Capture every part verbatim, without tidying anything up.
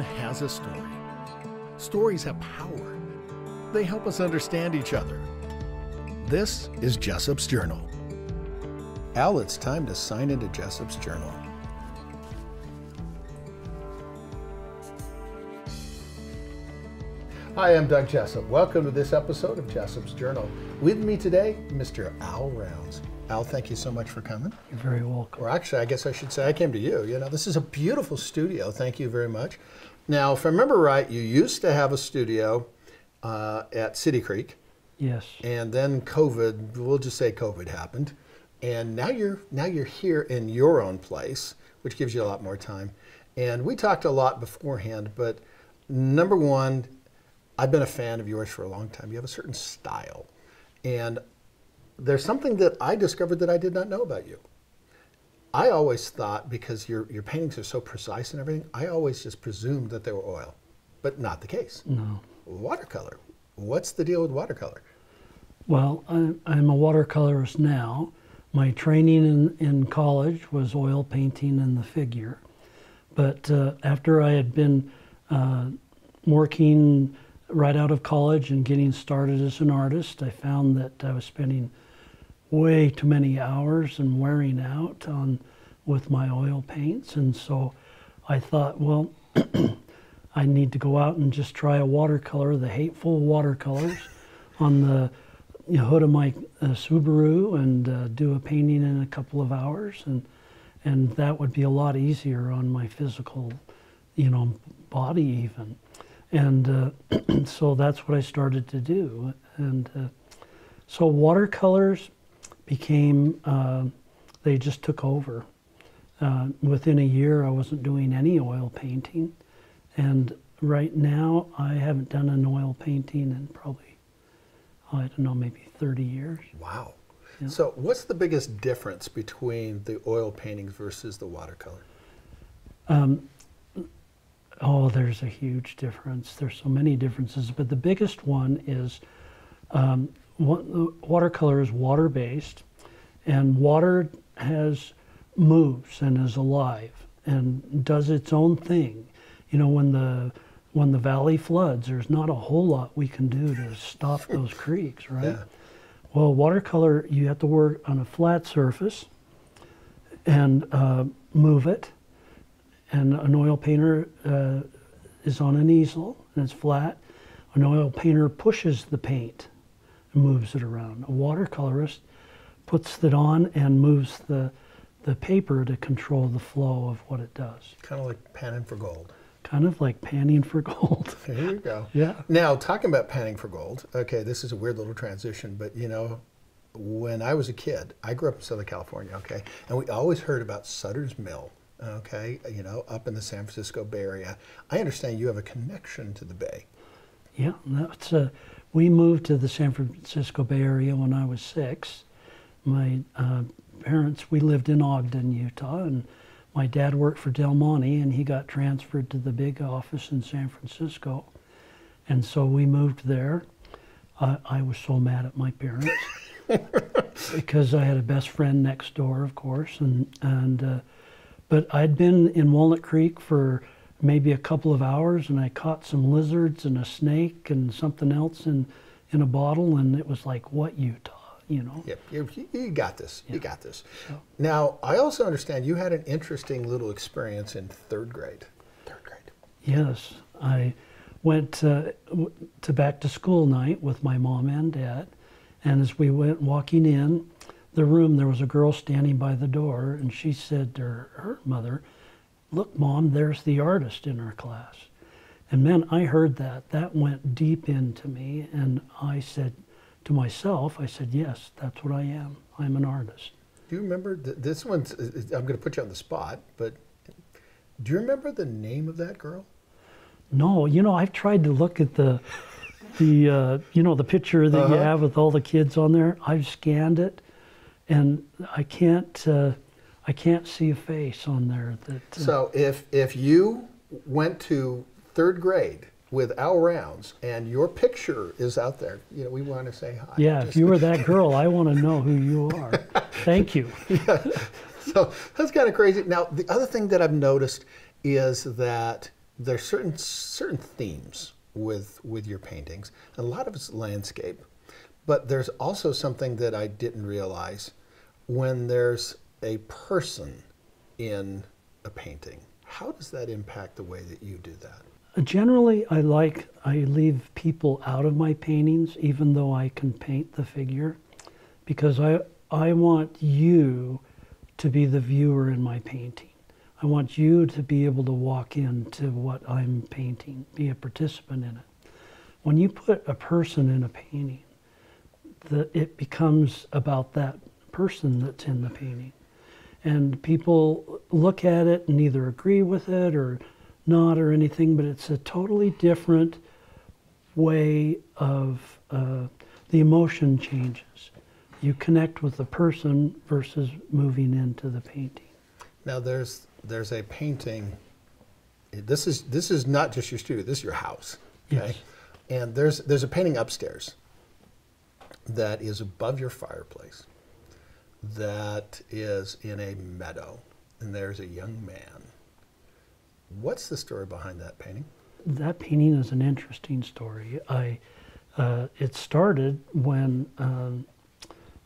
everyone has a story. Stories have power. They help us understand each other. This is Jessop's Journal. Al, it's time to sign into Jessop's Journal. Hi, I'm Doug Jessop. Welcome to this episode of Jessop's Journal. With me today, Mister Al Rounds. Al, thank you so much for coming. You're very welcome. Or actually, I guess I should say I came to you. You know, this is a beautiful studio. Thank you very much. Now, if I remember right, you used to have a studio uh, at City Creek. Yes. And then COVID, we'll just say COVID happened. And now you're, now you're here in your own place, which gives you a lot more time. And we talked a lot beforehand, but number one, I've been a fan of yours for a long time. You have a certain style. And there's something that I discovered that I did not know about you. I always thought, because your, your paintings are so precise and everything, I always just presumed that they were oil, but not the case. No. Watercolor. What's the deal with watercolor? Well, I'm, I'm a watercolorist now. My training in, in college was oil painting and the figure. But uh, after I had been uh, working right out of college and getting started as an artist, I found that I was spending way too many hours and wearing out on with my oil paints. And so I thought, well, I need to go out and just try a watercolor, the hateful watercolors, on the hood of my uh, Subaru and uh, do a painting in a couple of hours. And, and that would be a lot easier on my physical, you know, body even. And uh, so that's what I started to do. And uh, so watercolors became, uh, they just took over. Uh, within a year, I wasn't doing any oil painting. And right now, I haven't done an oil painting in probably, I don't know, maybe thirty years. Wow. Yeah. So what's the biggest difference between the oil paintings versus the watercolor? Um, Oh, there's a huge difference. There's so many differences, but the biggest one is um, watercolor is water-based, and water has moves and is alive and does its own thing. You know, when the when the valley floods, there's not a whole lot we can do to stop those creeks, right? Yeah. Well, watercolor, you have to work on a flat surface and uh, move it. And an oil painter uh, is on an easel, and it's flat. An oil painter pushes the paint and moves it around. A watercolorist puts it on and moves the, the paper to control the flow of what it does. Kind of like panning for gold. Kind of like panning for gold. There you go. Yeah. Now, talking about panning for gold, okay, this is a weird little transition, but you know, when I was a kid, I grew up in Southern California, okay, and we always heard about Sutter's Mill. Okay, you know, up in the San Francisco Bay Area. I understand you have a connection to the Bay. Yeah, that's a, we moved to the San Francisco Bay Area when I was six. My uh, parents, we lived in Ogden, Utah, and my dad worked for Del Monte, and he got transferred to the big office in San Francisco. And so we moved there. I, I was so mad at my parents because I had a best friend next door, of course, and, and uh, but I'd been in Walnut Creek for maybe a couple of hours, and I caught some lizards and a snake and something else in, in a bottle, and it was like, what, Utah, you know? Yep, you, you got this, yeah. you got this. So. Now, I also understand you had an interesting little experience in third grade. Third grade. Yes, I went uh, to back to school night with my mom and dad, and as we went walking in, the room, there was a girl standing by the door, and she said to her, her mother, "Look, Mom, there's the artist in our class." And man, I heard that. That went deep into me, and I said to myself, I said, yes, that's what I am. I'm an artist. Do you remember, th this one's, I'm going to put you on the spot, but do you remember the name of that girl? No, you know, I've tried to look at the, the uh, you know, the picture that uh-huh. you have with all the kids on there. I've scanned it. And I can't, uh, I can't see a face on there. That, uh, so if, if you went to third grade with Al Rounds and your picture is out there, you know, we want to say hi. Yeah, if you were that girl, I want to know who you are. Thank you. Yeah. So that's kind of crazy. Now, the other thing that I've noticed is that there's certain certain themes with with your paintings. A lot of it's landscape, but there's also something that I didn't realize when there's a person in a painting. How does that impact the way that you do that? Generally, I like, I leave people out of my paintings, even though I can paint the figure, because I, I want you to be the viewer in my painting. I want you to be able to walk into what I'm painting, be a participant in it. When you put a person in a painting, the, it becomes about that person that's in the painting. And people look at it and either agree with it or not or anything, but it's a totally different way of uh, the emotion changes. You connect with the person versus moving into the painting. Now there's there's a painting. This is this is not just your studio. This is your house. Okay? Yes. And there's there's a painting upstairs that is above your fireplace. That is in a meadow, and there's a young man. What's the story behind that painting? That painting is an interesting story. I, uh, it started when um,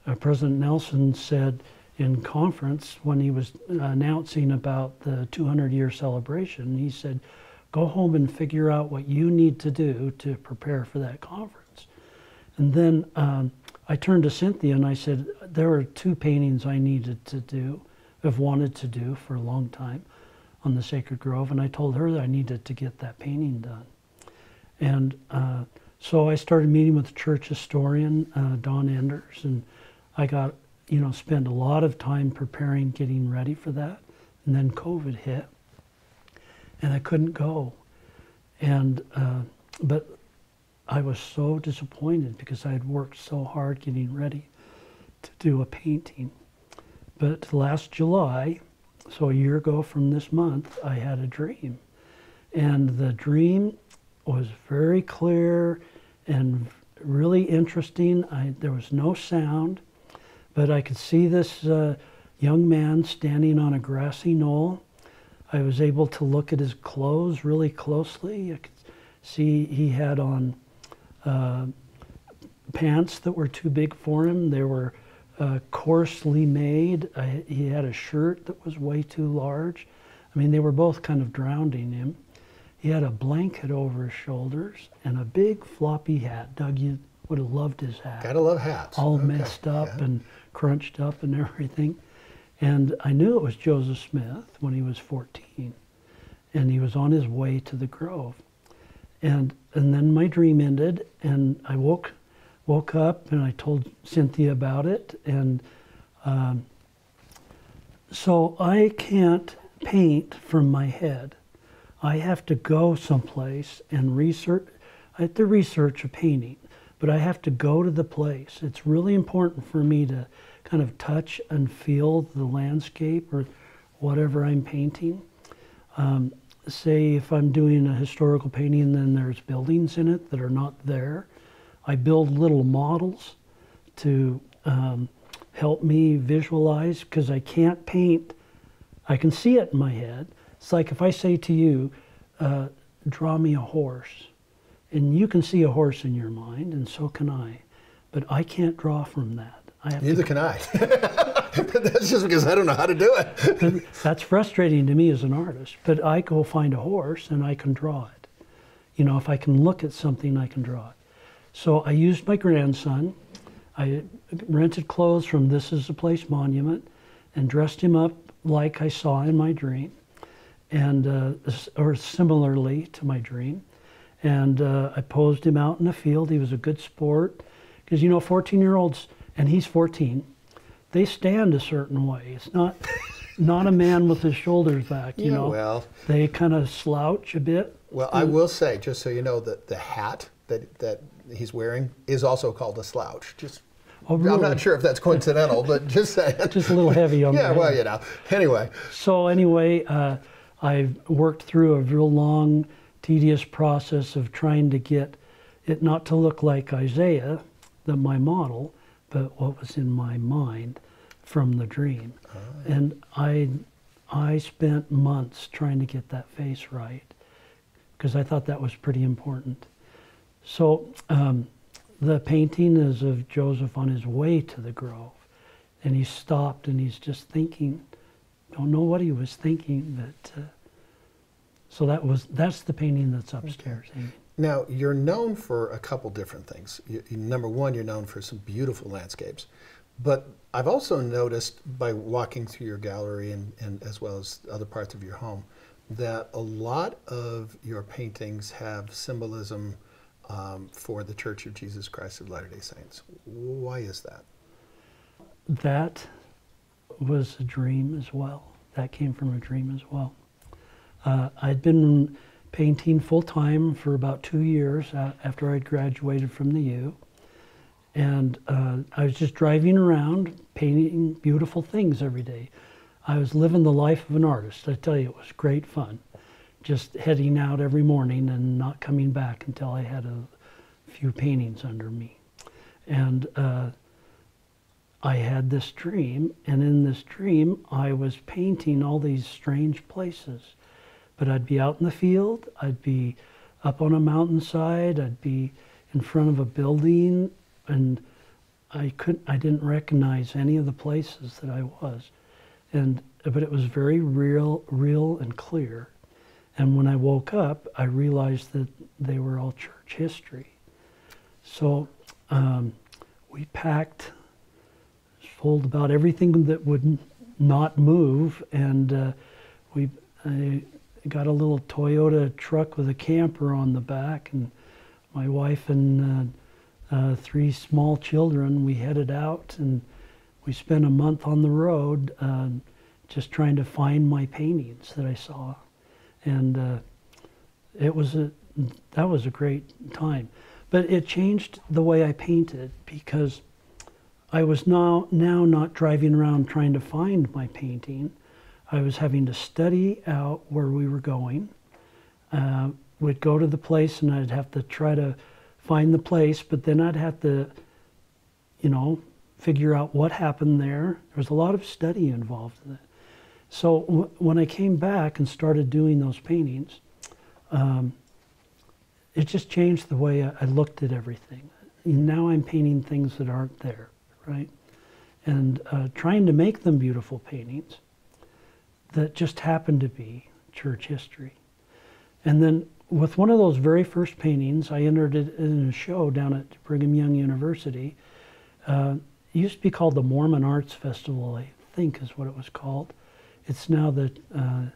uh, President Nelson said in conference when he was announcing about the two hundred year celebration, he said, go home and figure out what you need to do to prepare for that conference. And then um, I turned to Cynthia and I said, there are two paintings I needed to do, have wanted to do for a long time on the Sacred Grove, and I told her that I needed to get that painting done. And uh, so I started meeting with the church historian, uh, Don Enders, and I got, you know, spent a lot of time preparing, getting ready for that. And then COVID hit, and I couldn't go. And, uh, but I was so disappointed because I had worked so hard getting ready to do a painting. But last July, so a year ago from this month, I had a dream. And the dream was very clear and really interesting. I, there was no sound, but I could see this uh, young man standing on a grassy knoll. I was able to look at his clothes really closely. I could see he had on uh, pants that were too big for him. They were Uh, coarsely made. I, he had a shirt that was way too large. I mean, they were both kind of drowning him. He had a blanket over his shoulders and a big floppy hat. Doug, you would have loved his hat. Gotta love hats. All okay. messed up yeah. and crunched up and everything. And I knew it was Joseph Smith when he was fourteen, and he was on his way to the Grove. And and then my dream ended, and I woke. Woke up and I told Cynthia about it, and um, so I can't paint from my head. I have to go someplace and research. I have to research a painting, but I have to go to the place. It's really important for me to kind of touch and feel the landscape or whatever I'm painting. Um, say if I'm doing a historical painting, then there's buildings in it that are not there. I build little models to um, help me visualize, because I can't paint. I can see it in my head. It's like if I say to you, uh, draw me a horse, and you can see a horse in your mind, and so can I, but I can't draw from that. I have Neither to... can I. That's just because I don't know how to do it. That's frustrating to me as an artist, but I go find a horse and I can draw it. You know, if I can look at something, I can draw it. So I used my grandson. I rented clothes from This Is The Place Monument and dressed him up like I saw in my dream, and uh, or similarly to my dream. And uh, I posed him out in the field. He was a good sport, because you know, fourteen year olds, and he's fourteen, they stand a certain way. It's not not a man with his shoulders back. You yeah, know, well, they kind of slouch a bit. Well, I will say, just so you know, that the hat that that. he's wearing is also called a slouch. Just, oh, really? I'm not sure if that's coincidental, but just saying. Just a little heavy on. Yeah, well, you know. Anyway. So anyway, uh, I've worked through a real long, tedious process of trying to get it not to look like Isaiah, the, my model, but what was in my mind from the dream. Oh. And I, I spent months trying to get that face right, because I thought that was pretty important. So um, the painting is of Joseph on his way to the grove, and he stopped and he's just thinking. Don't know what he was thinking, but uh, so that was that's the painting that's upstairs. Okay. Now you're known for a couple different things. You, you, number one, you're known for some beautiful landscapes, but I've also noticed by walking through your gallery and, and as well as other parts of your home that a lot of your paintings have symbolism um, for the Church of Jesus Christ of Latter-day Saints. Why is that? That was a dream as well. That came from a dream as well. Uh, I'd been painting full-time for about two years uh, after I'd graduated from the U. And uh, I was just driving around painting beautiful things every day. I was living the life of an artist. I tell you, it was great fun. Just heading out every morning and not coming back until I had a few paintings under me. And uh, I had this dream, and in this dream, I was painting all these strange places. But I'd be out in the field, I'd be up on a mountainside, I'd be in front of a building, and I couldn't, I didn't recognize any of the places that I was. And, but it was very real, real and clear. And when I woke up, I realized that they were all church history. So um, we packed, told about everything that would not move, and uh, we I got a little Toyota truck with a camper on the back, and my wife and uh, uh, three small children, we headed out, and we spent a month on the road uh, just trying to find my paintings that I saw. And uh, it was a, that was a great time. But it changed the way I painted, because I was now, now not driving around trying to find my painting. I was having to study out where we were going. Uh, we'd go to the place and I'd have to try to find the place, but then I'd have to, you know, figure out what happened there. There was a lot of study involved in that. So w when I came back and started doing those paintings, um, it just changed the way I, I looked at everything. Now I'm painting things that aren't there. Right? And uh, trying to make them beautiful paintings that just happened to be church history. And then with one of those very first paintings, I entered it in a show down at Brigham Young University. Uh, it used to be called the Mormon Arts Festival, I think is what it was called. It's now the, uh,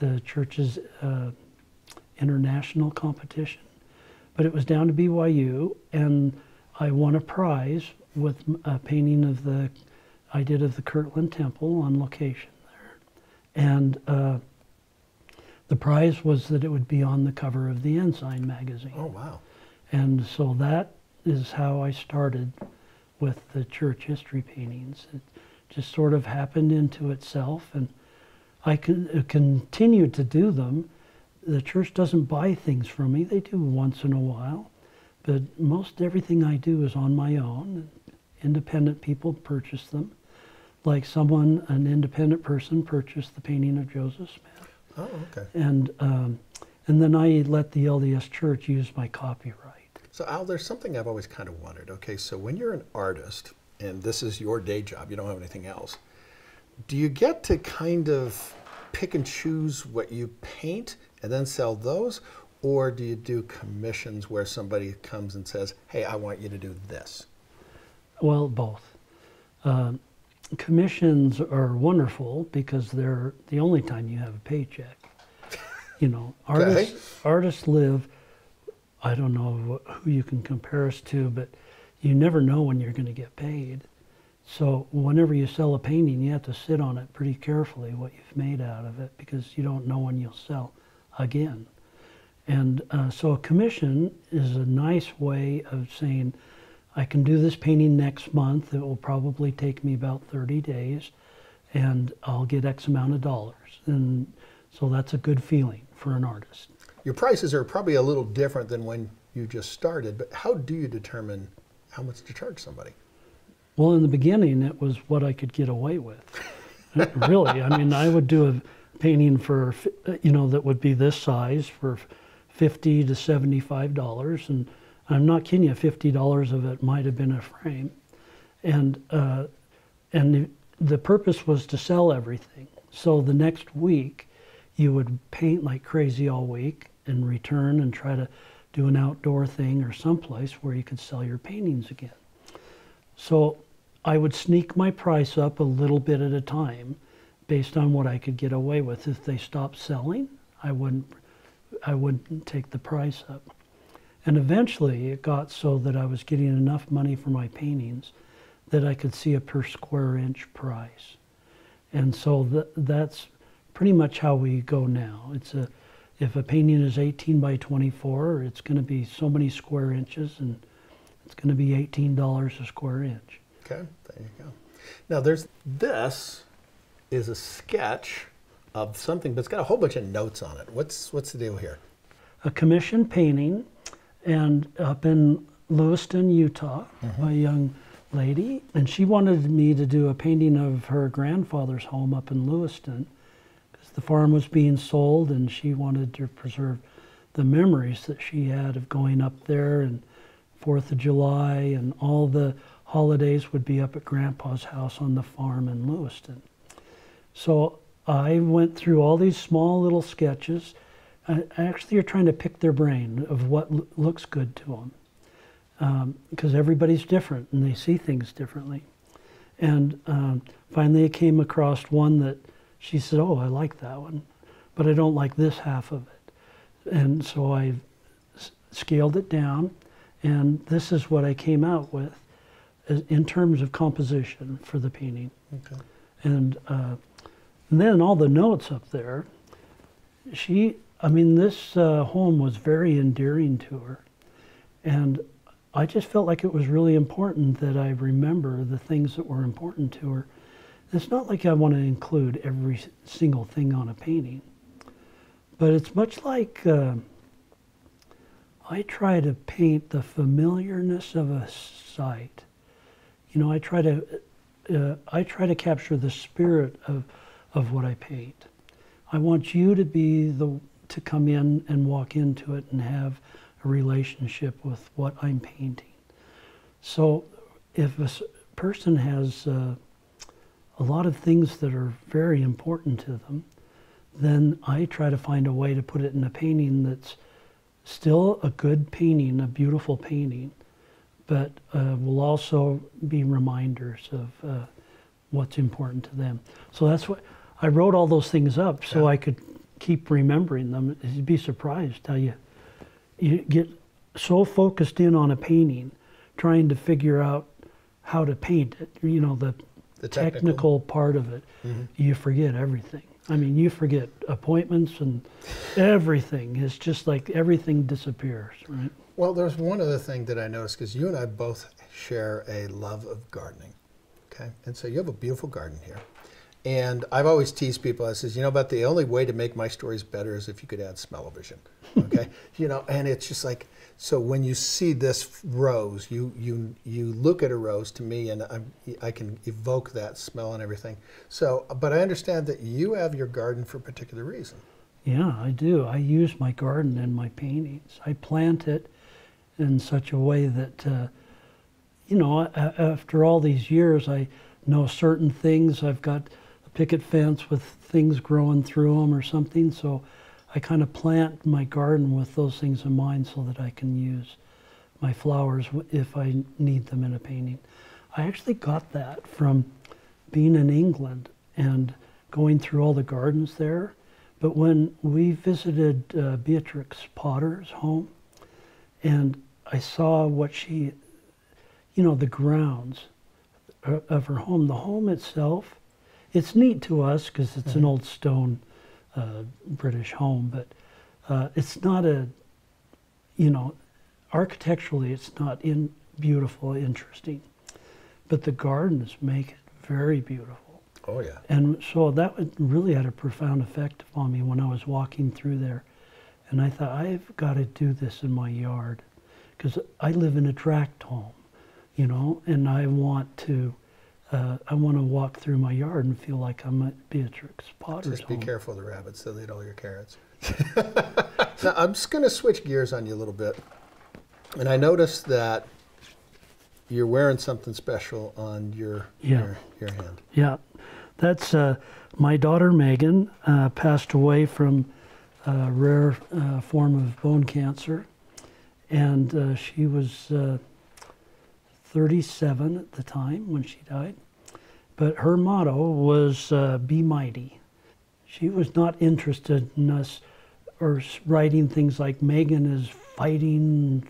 the church's uh, international competition. But it was down to B Y U, and I won a prize with a painting of the, I did of the Kirtland Temple on location there. And uh, the prize was that it would be on the cover of the Ensign magazine. Oh, wow. And so that is how I started with the church history paintings. It just sort of happened into itself, and I can, uh, continue to do them. The church doesn't buy things from me. They do once in a while, but most everything I do is on my own. Independent people purchase them. Like someone, an independent person purchased the painting of Joseph Smith. Oh, okay. And, um, and then I let the L D S Church use my copyright. So Al, there's something I've always kind of wondered. Okay, so when you're an artist, and this is your day job, you don't have anything else, do you get to kind of pick and choose what you paint and then sell those? Or do you do commissions where somebody comes and says, hey, I want you to do this? Well, both. Uh, commissions are wonderful because they're the only time you have a paycheck. You know, artists, okay. artists live, I don't know who you can compare us to, but you never know when you're going to get paid. So whenever you sell a painting, you have to sit on it pretty carefully, what you've made out of it, because you don't know when you'll sell again. And uh, so a commission is a nice way of saying, I can do this painting next month. It will probably take me about thirty days, and I'll get X amount of dollars. And so that's a good feeling for an artist. Your prices are probably a little different than when you just started, but how do you determine how much to charge somebody? Well, in the beginning, it was what I could get away with. Really, I mean, I would do a painting for, you know, that would be this size for fifty to seventy-five dollars, and I'm not kidding you, fifty dollars of it might have been a frame. And, uh, and the, the purpose was to sell everything. So the next week, you would paint like crazy all week and return and try to do an outdoor thing or someplace where you could sell your paintings again. So I would sneak my price up a little bit at a time based on what I could get away with. If they stopped selling, I wouldn't, I wouldn't take the price up. And eventually it got so that I was getting enough money for my paintings that I could see a per square inch price. And so th that's pretty much how we go now. It's a, if a painting is eighteen by twenty-four, it's going to be so many square inches, and it's going to be eighteen dollars a square inch. Okay, there you go. Now there's, this is a sketch of something, but it's got a whole bunch of notes on it. What's, what's the deal here? A commissioned painting, and up in Lewiston, Utah, mm-hmm. by a young lady, and she wanted me to do a painting of her grandfather's home up in Lewiston. The farm was being sold, and she wanted to preserve the memories that she had of going up there, and fourth of July and all the holidays would be up at Grandpa's house on the farm in Lewiston. So I went through all these small little sketches. I actually are trying to pick their brain of what looks good to them, because um, everybody's different and they see things differently. And um, finally I came across one that she said, oh, I like that one, but I don't like this half of it. And so I scaled it down, and this is what I came out with in terms of composition for the painting. Okay. And, uh, and then all the notes up there, she, I mean, this uh, home was very endearing to her. And I just felt like it was really important that I remember the things that were important to her. It's not like I want to include every single thing on a painting, but it's much like uh, I try to paint the familiarness of a site. You know, I try to uh, I try to capture the spirit of of what I paint. I want you to be the to come in and walk into it and have a relationship with what I'm painting. So, if a person has uh, a lot of things that are very important to them, then I try to find a way to put it in a painting that's still a good painting, a beautiful painting, but uh, will also be reminders of uh, what's important to them. So that's what, I wrote all those things up so I could keep remembering them. You'd be surprised how you, you get so focused in on a painting, trying to figure out how to paint it, you know, the The technical. technical part of it, mm-hmm. you forget everything. I mean, you forget appointments and everything. It's just like everything disappears, right? Well, there's one other thing that I noticed, because you and I both share a love of gardening, okay? And so you have a beautiful garden here. And I've always teased people. I says, you know, about the only way to make my stories better is if you could add smell-o-vision, okay? You know, and it's just like, so when you see this rose, you you you look at a rose to me, and I, I can evoke that smell and everything. So, but I understand that you have your garden for a particular reason. Yeah, I do. I use my garden in my paintings. I plant it in such a way that, uh, you know, after all these years, I know certain things. I've got a picket fence with things growing through them or something, so I kind of plant my garden with those things in mind so that I can use my flowers if I need them in a painting. I actually got that from being in England and going through all the gardens there. But when we visited uh, Beatrix Potter's home, and I saw what she, you know, the grounds of her home, the home itself, it's neat to us because it's mm-hmm. an old stone Uh, British home, but uh, it's not a, you know, architecturally it's not in beautiful, interesting, but the gardens make it very beautiful. Oh yeah. And so that really had a profound effect upon me when I was walking through there, and I thought, I've got to do this in my yard, because I live in a tract home, you know, and I want to Uh, I want to walk through my yard and feel like I might be at Beatrix Potter's Just be home. Careful of the rabbits. They'll eat all your carrots. Now, I'm just going to switch gears on you a little bit. And I noticed that you're wearing something special on your, yeah. your, your hand. Yeah. That's uh, my daughter, Megan, uh, passed away from a rare uh, form of bone cancer. And uh, she was uh, thirty-seven at the time when she died. But her motto was, uh, be mighty. She was not interested in us or writing things like Megan is fighting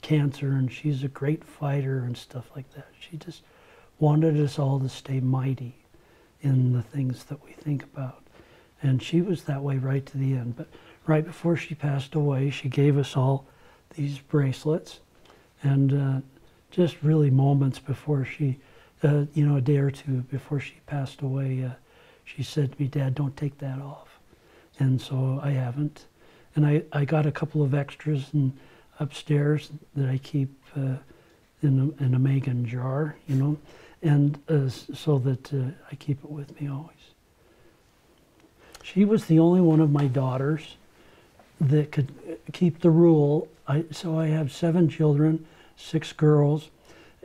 cancer and she's a great fighter and stuff like that. She just wanted us all to stay mighty in the things that we think about. And she was that way right to the end. But right before she passed away, she gave us all these bracelets, and uh, just really moments before she, uh, you know, a day or two before she passed away, uh, she said to me, "Dad, don't take that off." And so I haven't. And I, I got a couple of extras and upstairs that I keep uh, in, a, in a Megan jar, you know, and uh, so that uh, I keep it with me always. She was the only one of my daughters that could keep the rule. I, so I have seven children, six girls,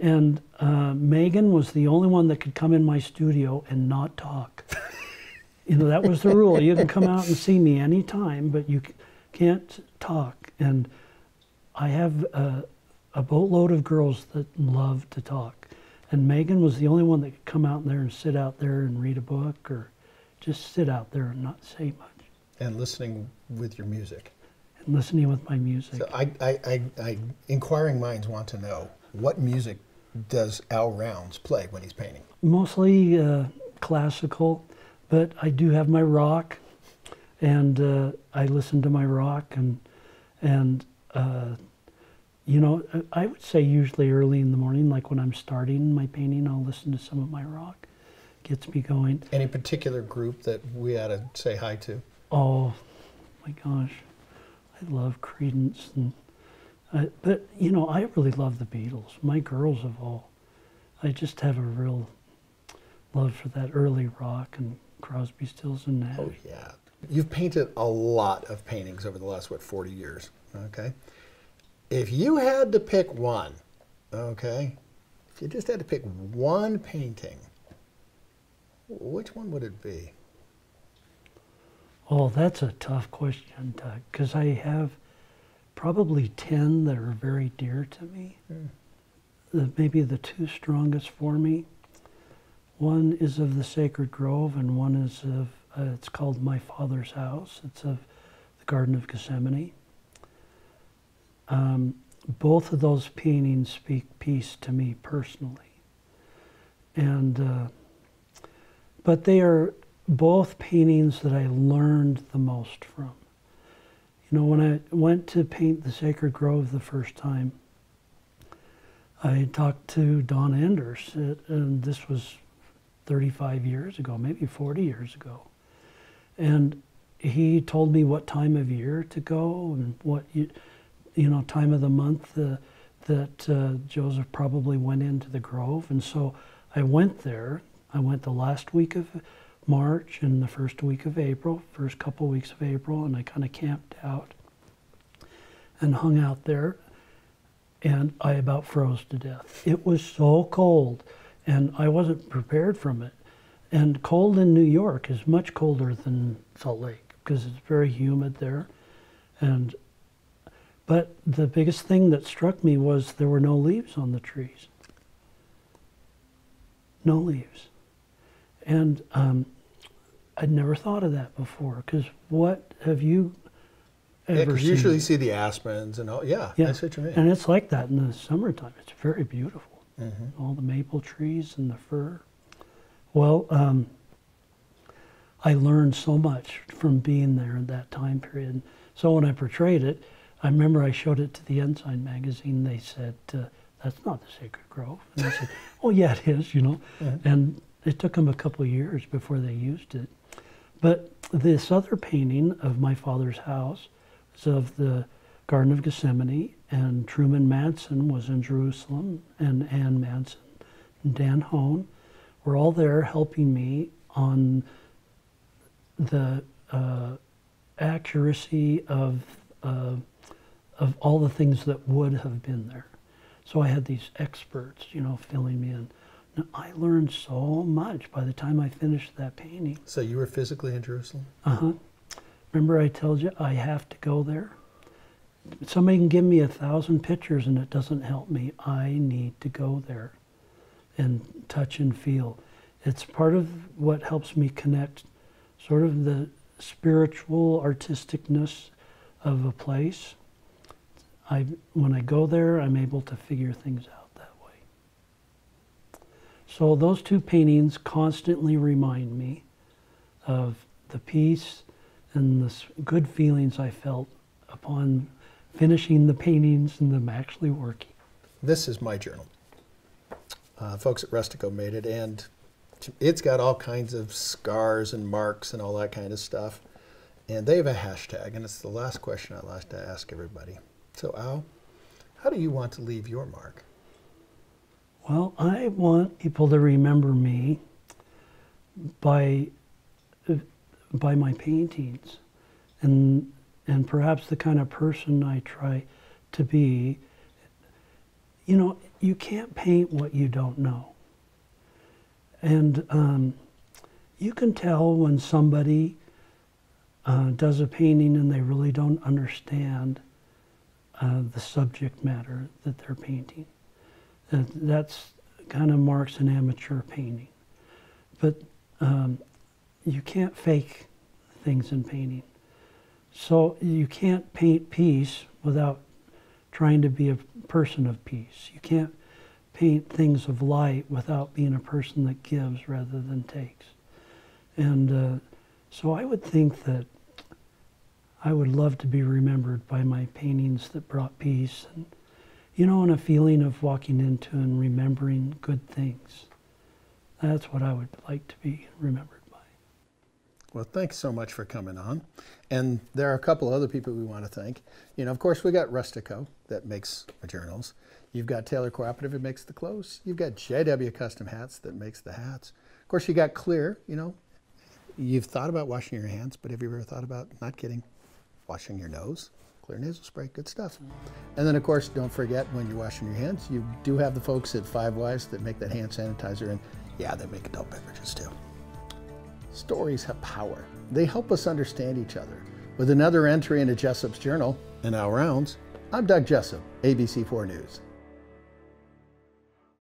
and uh, Megan was the only one that could come in my studio and not talk. You know, that was the rule. You can come out and see me anytime, but you can't talk. And I have a, a boatload of girls that love to talk. And Megan was the only one that could come out there and sit out there and read a book or just sit out there and not say much. And listening with your music. And listening with my music. So I, I, I, I, inquiring minds want to know, what music does Al Rounds play when he's painting? Mostly uh, classical, but I do have my rock, and uh, I listen to my rock, and, and uh, you know, I would say usually early in the morning, like when I'm starting my painting, I'll listen to some of my rock. Gets me going. Any particular group that we ought to say hi to? Oh, my gosh. I love Credence. And, uh, but, you know, I really love the Beatles. My girls of all. I just have a real love for that early rock and Crosby, Stills, and Nash. Oh, yeah. You've painted a lot of paintings over the last, what, forty years, okay? If you had to pick one, okay, if you just had to pick one painting, which one would it be? Oh, that's a tough question, Doug, because I have probably ten that are very dear to me. Mm. The, maybe the two strongest for me. One is of the Sacred Grove, and one is of, uh, it's called My Father's House. It's of the Garden of Gethsemane. Um, both of those paintings speak peace to me personally. And, uh, but they are both paintings that I learned the most from. You know, when I went to paint the Sacred Grove the first time, I talked to Don Enders, and this was thirty-five years ago, maybe forty years ago. And he told me what time of year to go and what, you, you know, time of the month uh, that uh, Joseph probably went into the Grove. And so I went there. I went the last week of March and the first week of April, first couple weeks of April, and I kind of camped out and hung out there, and I about froze to death. It was so cold, and I wasn't prepared from it. And cold in New York is much colder than Salt Lake because it's very humid there. And but the biggest thing that struck me was there were no leaves on the trees. No leaves. And um, I'd never thought of that before, because what have you ever yeah, 'cause seen? You usually see the aspens and all, yeah, yeah, that's what you mean. And it's like that in the summertime. It's very beautiful. Mm-hmm. All the maple trees and the fir. Well, um, I learned so much from being there in that time period. So when I portrayed it, I remember I showed it to the Ensign magazine. They said, uh, that's not the Sacred Grove. And I said, oh, yeah, it is, you know. Mm-hmm. And it took them a couple of years before they used it. But this other painting of My Father's House is of the Garden of Gethsemane, and Truman Manson was in Jerusalem, and Ann Manson, and Dan Hone were all there helping me on the uh, accuracy of, uh, of all the things that would have been there. So I had these experts, you know, filling me in. Now, I learned so much by the time I finished that painting. So you were physically in Jerusalem? Uh-huh. Remember I told you I have to go there? Somebody can give me a thousand pictures and it doesn't help me. I need to go there and touch and feel. It's part of what helps me connect sort of the spiritual artisticness of a place. I, when I go there, I'm able to figure things out that way. So those two paintings constantly remind me of the peace and the good feelings I felt upon finishing the paintings and them actually working. This is my journal. Uh, folks at Rustico made it, and it's got all kinds of scars and marks and all that kind of stuff. And they have a hashtag, and it's the last question I like to ask everybody. So Al, how do you want to leave your mark? Well, I want people to remember me by, by my paintings and, and perhaps the kind of person I try to be. You know, you can't paint what you don't know. And um, you can tell when somebody uh, does a painting and they really don't understand Uh, the subject matter that they're painting. Uh, that's kind of marks an amateur painting. But um, you can't fake things in painting. So you can't paint peace without trying to be a person of peace. You can't paint things of light without being a person that gives rather than takes. And uh, so I would think that I would love to be remembered by my paintings that brought peace and, you know, and a feeling of walking into and remembering good things. That's what I would like to be remembered by. Well, thanks so much for coming on. And there are a couple other people we want to thank. You know, of course, we got Rustico that makes journals. You've got Taylor Cooperative who makes the clothes. You've got J W Custom Hats that makes the hats. Of course, you got Clear, you know. You've thought about washing your hands, but have you ever thought about not getting washing your nose, Clear nasal spray, good stuff. And then of course, don't forget when you're washing your hands, you do have the folks at Five Wives that make that hand sanitizer, and yeah, they make adult beverages too. Stories have power. They help us understand each other. With another entry into Jessop's Journal and Al Rounds, I'm Doug Jessop, A B C four News.